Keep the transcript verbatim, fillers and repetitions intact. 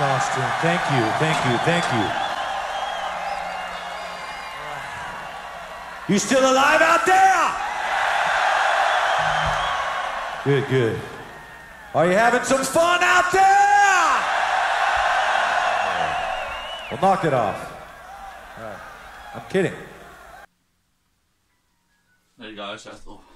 costume. Thank you, thank you, thank you. You still alive out there? Good, good. Are you having some fun out there? Well, knock it off. All right. I'm kidding. There you go, Sethel.